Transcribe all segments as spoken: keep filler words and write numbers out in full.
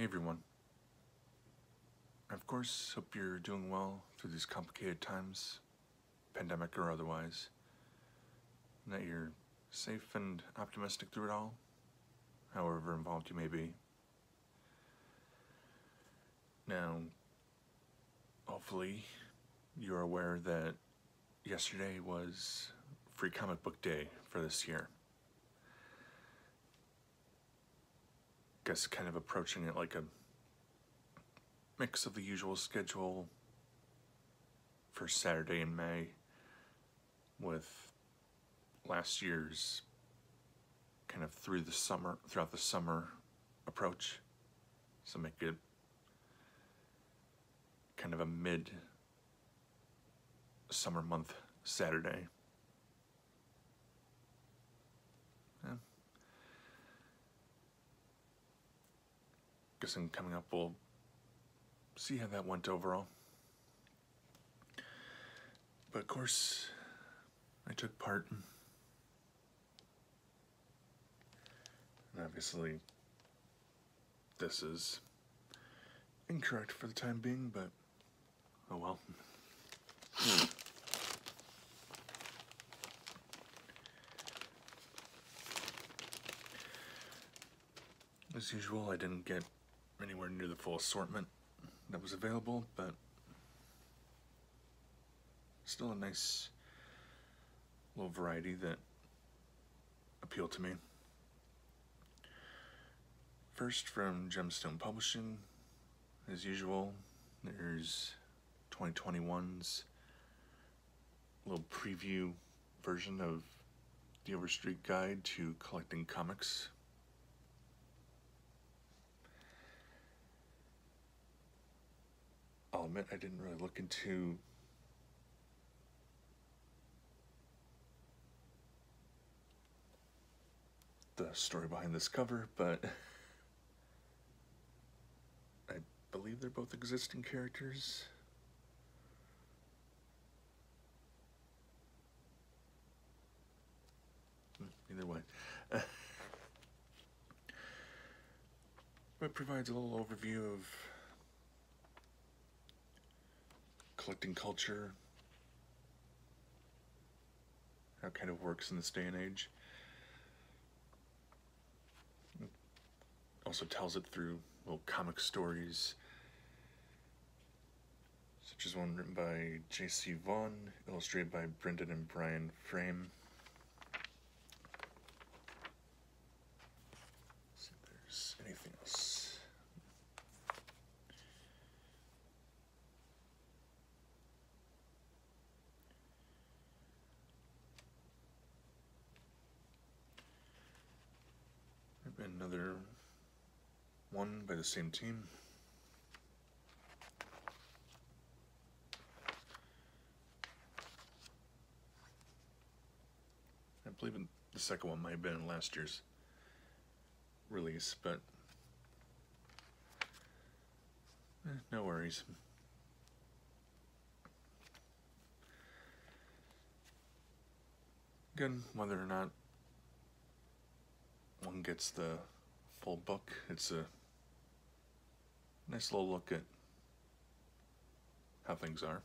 Hey everyone. Of course, hope you're doing well through these complicated times, pandemic or otherwise, and that you're safe and optimistic through it all, however involved you may be. Now, hopefully you're aware that yesterday was Free Comic Book Day for this year. Guess kind of approaching it like a mix of the usual schedule for Saturday in May with last year's kind of through the summer, throughout the summer approach. So make it kind of a mid summer month Saturday. Yeah. Guessing coming up we'll see how that went overall. But of course, I took part. And obviously, this is incorrect for the time being, but oh well. Hmm. As usual, I didn't get anywhere near the full assortment that was available, but still a nice little variety that appealed to me. First, from Gemstone Publishing, as usual, there's twenty twenty-one's little preview version of the Overstreet Guide to Collecting Comics. I'll admit I didn't really look into the story behind this cover, but I believe they're both existing characters. Either way. It provides a little overview of collecting culture, how it kind of works in this day and age. It also tells it through little comic stories, such as one written by J C Vaughn, illustrated by Brendan and Brian Frame. Let's see if there's anything else. Another one by the same team. I believe the second one might have been in last year's release, but eh, no worries. Again, whether or not one gets the full book, it's a nice little look at how things are.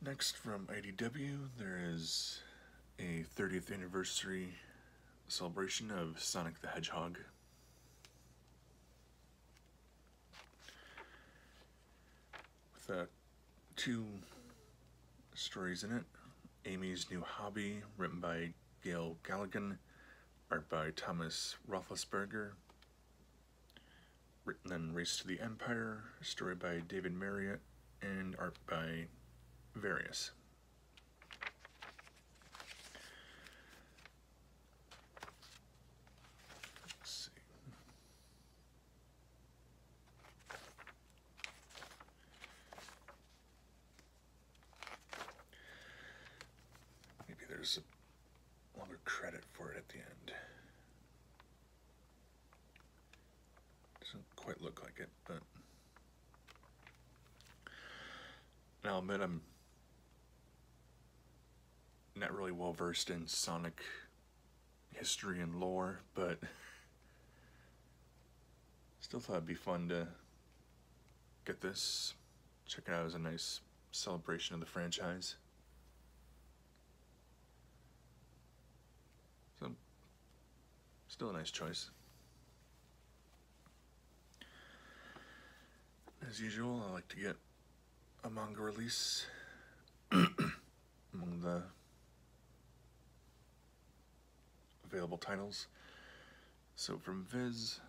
Next, from I D W, there is a thirtieth anniversary celebration of Sonic the Hedgehog. With uh, two stories in it. Amy's New Hobby, written by Gail Galligan, art by Thomas Rothelsberger, written in Race to the Empire, a story by David Marriott, and art by Various. Let's see. There's a longer credit for it at the end. Doesn't quite look like it, but now I'll admit I'm not really well versed in Sonic history and lore, but still thought it'd be fun to get this. Check it out as a nice celebration of the franchise. So, still a nice choice. As usual, I like to get a manga release among the available titles. So from Viz,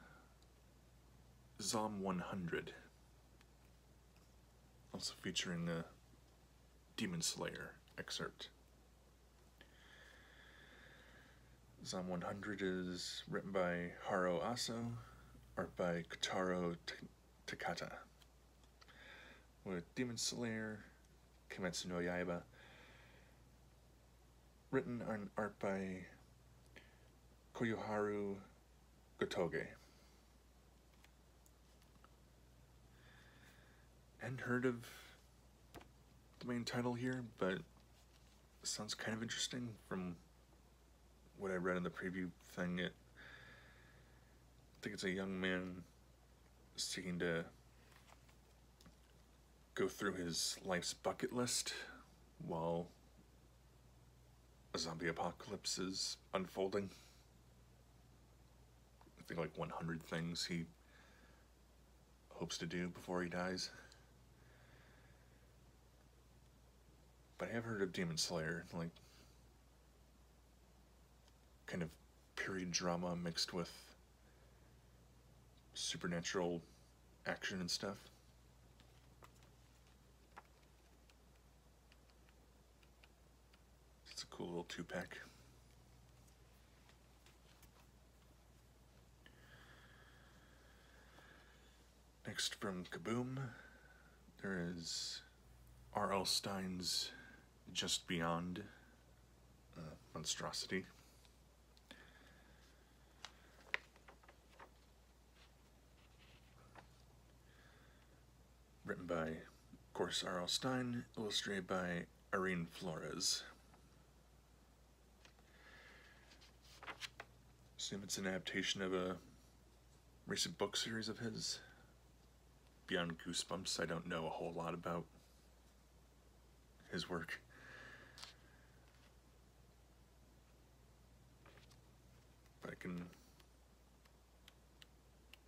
Zom one hundred, also featuring a Demon Slayer excerpt. Zom one hundred is written by Haro Aso, art by Kotaro Takata, with Demon Slayer, Kimetsu no Yaiba, written on art by Koyoharu Gotouge. Hadn't heard of the main title here, but sounds kind of interesting. From what I read in the preview thing, it, I think it's a young man seeking to go through his life's bucket list while a zombie apocalypse is unfolding. I think like one hundred things he hopes to do before he dies. But I have heard of Demon Slayer, like kind of period drama mixed with supernatural action and stuff. It's a cool little two-pack. Next from Kaboom, there is R L Stein's Just Beyond, uh, Monstrosity. Written by, of course, R L Stein, illustrated by Irene Flores. Assume it's an adaptation of a recent book series of his. Beyond Goosebumps, I don't know a whole lot about his work. But I can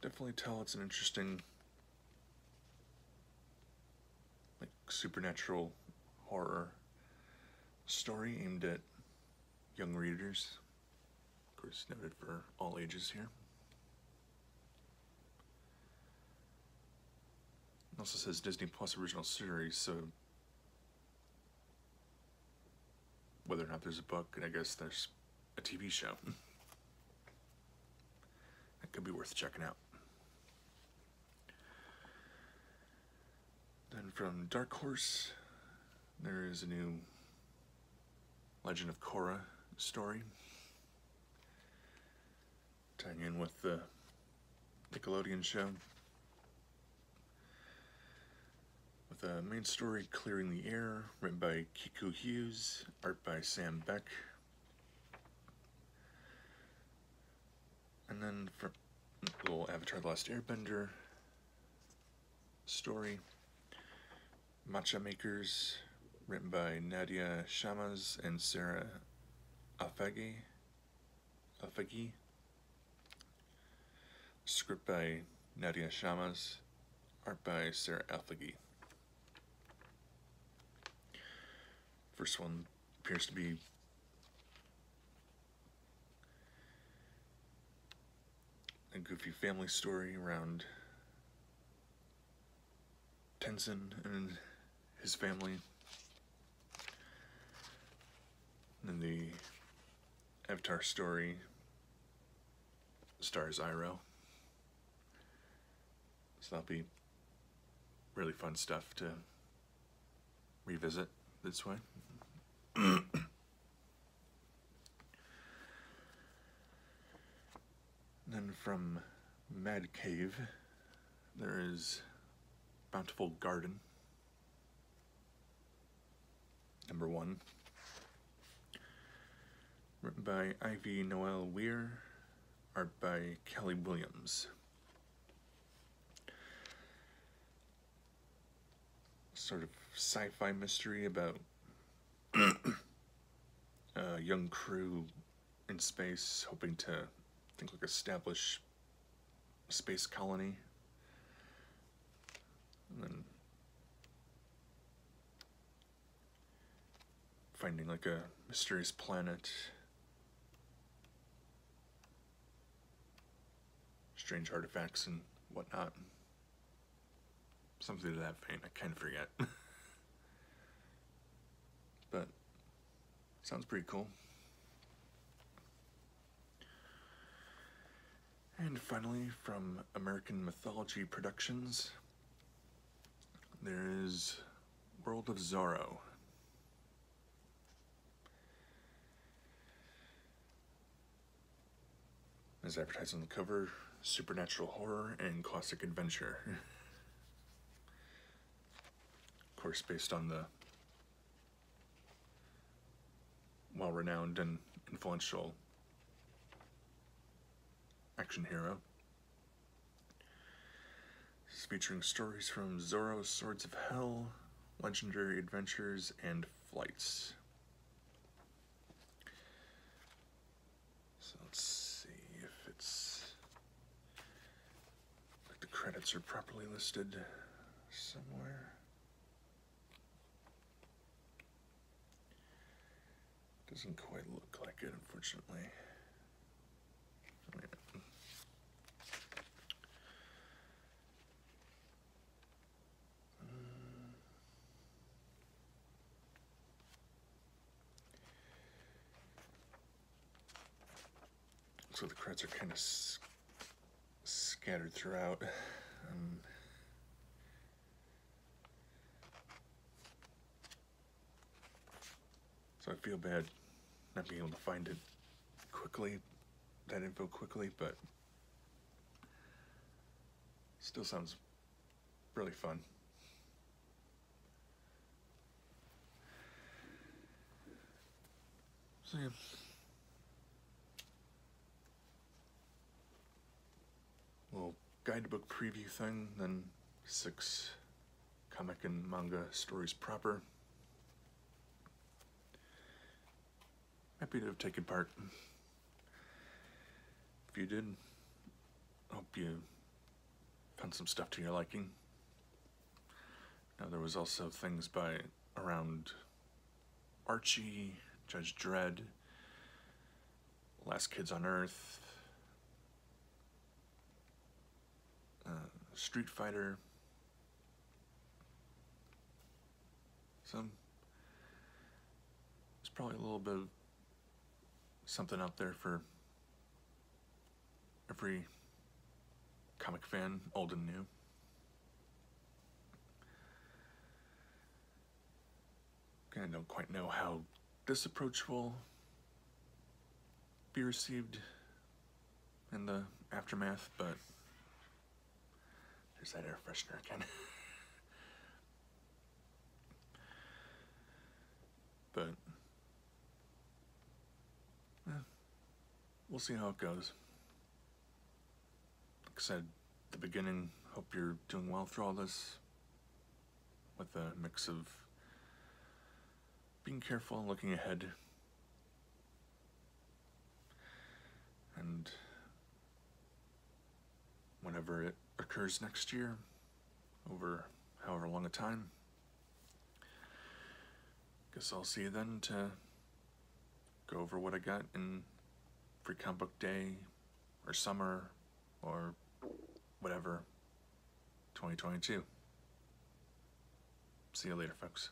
definitely tell it's an interesting, like, supernatural horror story aimed at young readers. Of course, noted for all ages here. It also says Disney Plus original series, so whether or not there's a book, I guess there's a T V show. That could be worth checking out. Then from Dark Horse, there is a new Legend of Korra story, tying in with the Nickelodeon show, with the main story Clearing the Air, written by Kiku Hughes, art by Sam Beck. And then from the little Avatar The Last Airbender story, Matcha Makers, written by Nadia Shammas and Sara Alfageeh. Alfageeh. Script by Nadia Shammas, art by Sara Alfageeh. First one appears to be a goofy family story around Tenzin and his family. And the Avatar story stars Iroh. So that'll be really fun stuff to revisit this way. Then from Mad Cave, there is Bountiful Garden, number one, written by Ivy Noel Weir, art by Kelly Williams. Sort of sci-fi mystery about a young crew in space hoping to, I think, like, establish a space colony. And then finding like a mysterious planet, strange artifacts and whatnot. Something to that vein, I kind of forget. But sounds pretty cool. And finally, from American Mythology Productions, there is World of Zorro. As advertised on the cover, supernatural horror and classic adventure. Of course, based on the well-renowned and influential action hero. This is featuring stories from Zorro, Swords of Hell, Legendary Adventures, and Flights. So let's see if it's, if the credits are properly listed somewhere. Doesn't quite look like it, unfortunately. So the credits are kind of sc scattered throughout. Um, so I feel bad not being able to find it quickly, that info quickly, but still sounds really fun. So yeah. Little guidebook preview thing, then six comic and manga stories proper. Happy to have taken part. If you did, hope you found some stuff to your liking. Now there was also things by around Archie, Judge Dredd, Last Kids on Earth, Uh, Street Fighter, some, there's probably a little bit of something out there for every comic fan, old and new. I don't quite know how this approach will be received in the aftermath, but that air freshener again. But eh, we'll see how it goes. Like I said at the beginning, hope you're doing well through all this, with a mix of being careful and looking ahead, and whenever it occurs next year, over however long a time. Guess I'll see you then to go over what I got in Free Comic Book Day, or summer, or whatever, twenty twenty-two. See you later, folks.